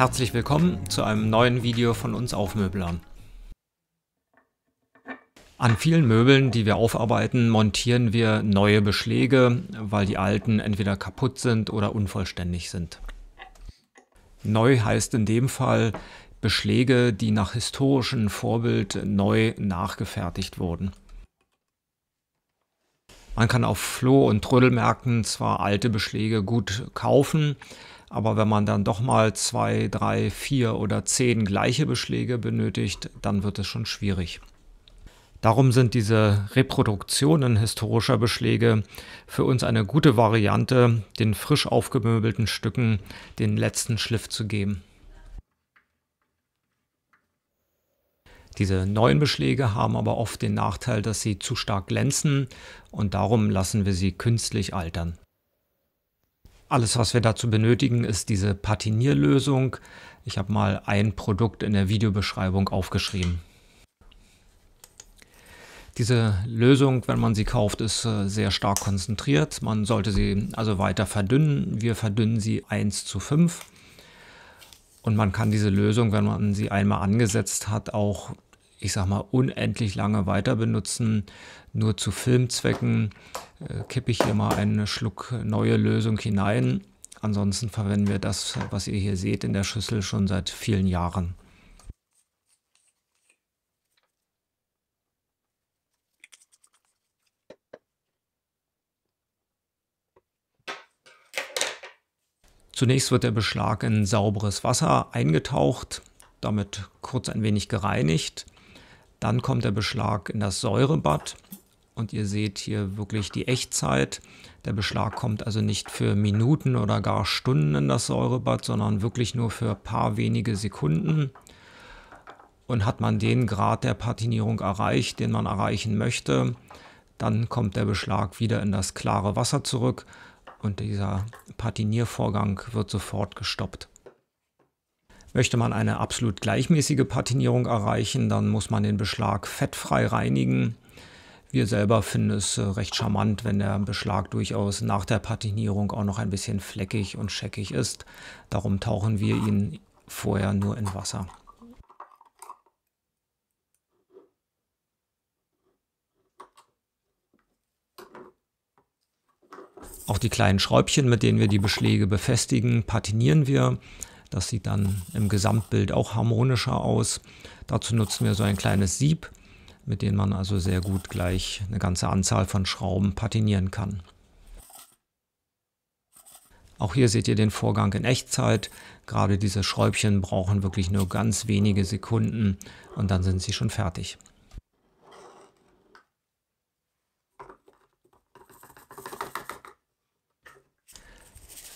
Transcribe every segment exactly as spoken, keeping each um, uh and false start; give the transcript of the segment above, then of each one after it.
Herzlich willkommen zu einem neuen Video von uns Aufmöblern. An vielen Möbeln, die wir aufarbeiten, montieren wir neue Beschläge, weil die alten entweder kaputt sind oder unvollständig sind. Neu heißt in dem Fall Beschläge, die nach historischem Vorbild neu nachgefertigt wurden. Man kann auf Floh- und Trödelmärkten zwar alte Beschläge gut kaufen, aber wenn man dann doch mal zwei, drei, vier oder zehn gleiche Beschläge benötigt, dann wird es schon schwierig. Darum sind diese Reproduktionen historischer Beschläge für uns eine gute Variante, den frisch aufgemöbelten Stücken den letzten Schliff zu geben. Diese neuen Beschläge haben aber oft den Nachteil, dass sie zu stark glänzen, und darum lassen wir sie künstlich altern. Alles, was wir dazu benötigen, ist diese Patinierlösung. Ich habe mal ein Produkt in der Videobeschreibung aufgeschrieben. Diese Lösung, wenn man sie kauft, ist sehr stark konzentriert. Man sollte sie also weiter verdünnen. Wir verdünnen sie eins zu fünf. Und man kann diese Lösung, wenn man sie einmal angesetzt hat, auch, ich sag mal, unendlich lange weiter benutzen. Nur zu Filmzwecken äh, kippe ich hier mal einen Schluck neue Lösung hinein. Ansonsten verwenden wir das, was ihr hier seht, in der Schüssel schon seit vielen Jahren. Zunächst wird der Beschlag in sauberes Wasser eingetaucht, damit kurz ein wenig gereinigt. Dann kommt der Beschlag in das Säurebad, und ihr seht hier wirklich die Echtzeit. Der Beschlag kommt also nicht für Minuten oder gar Stunden in das Säurebad, sondern wirklich nur für ein paar wenige Sekunden. Und hat man den Grad der Patinierung erreicht, den man erreichen möchte, dann kommt der Beschlag wieder in das klare Wasser zurück, und dieser Patiniervorgang wird sofort gestoppt. Möchte man eine absolut gleichmäßige Patinierung erreichen, dann muss man den Beschlag fettfrei reinigen. Wir selber finden es recht charmant, wenn der Beschlag durchaus nach der Patinierung auch noch ein bisschen fleckig und scheckig ist. Darum tauchen wir ihn vorher nur in Wasser. Auch die kleinen Schräubchen, mit denen wir die Beschläge befestigen, patinieren wir. Das sieht dann im Gesamtbild auch harmonischer aus. Dazu nutzen wir so ein kleines Sieb, mit dem man also sehr gut gleich eine ganze Anzahl von Schrauben patinieren kann. Auch hier seht ihr den Vorgang in Echtzeit. Gerade diese Schräubchen brauchen wirklich nur ganz wenige Sekunden, und dann sind sie schon fertig.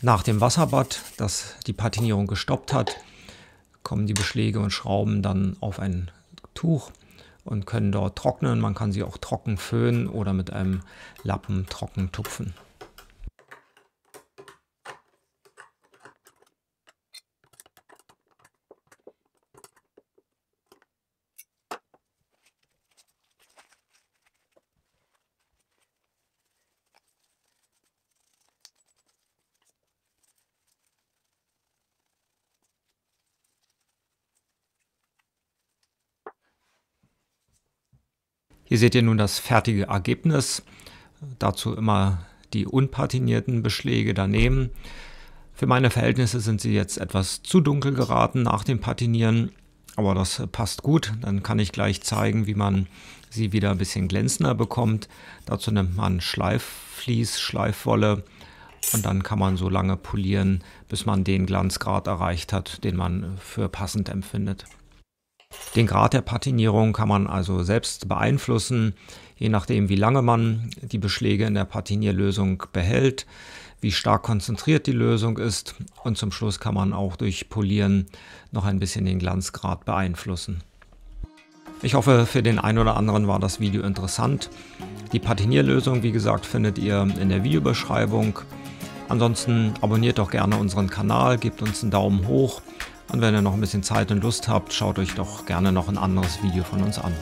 Nach dem Wasserbad, das die Patinierung gestoppt hat, kommen die Beschläge und Schrauben dann auf ein Tuch und können dort trocknen. Man kann sie auch trocken föhnen oder mit einem Lappen trocken tupfen. Hier seht ihr nun das fertige Ergebnis. Dazu immer die unpatinierten Beschläge daneben. Für meine Verhältnisse sind sie jetzt etwas zu dunkel geraten nach dem Patinieren, aber das passt gut. Dann kann ich gleich zeigen, wie man sie wieder ein bisschen glänzender bekommt. Dazu nimmt man Schleifflies, Schleifwolle, und dann kann man so lange polieren, bis man den Glanzgrad erreicht hat, den man für passend empfindet. Den Grad der Patinierung kann man also selbst beeinflussen, je nachdem, wie lange man die Beschläge in der Patinierlösung behält, wie stark konzentriert die Lösung ist, und zum Schluss kann man auch durch Polieren noch ein bisschen den Glanzgrad beeinflussen. Ich hoffe, für den einen oder anderen war das Video interessant. Die Patinierlösung, wie gesagt, findet ihr in der Videobeschreibung. Ansonsten abonniert doch gerne unseren Kanal, gebt uns einen Daumen hoch. Und wenn ihr noch ein bisschen Zeit und Lust habt, schaut euch doch gerne noch ein anderes Video von uns an.